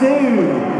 2.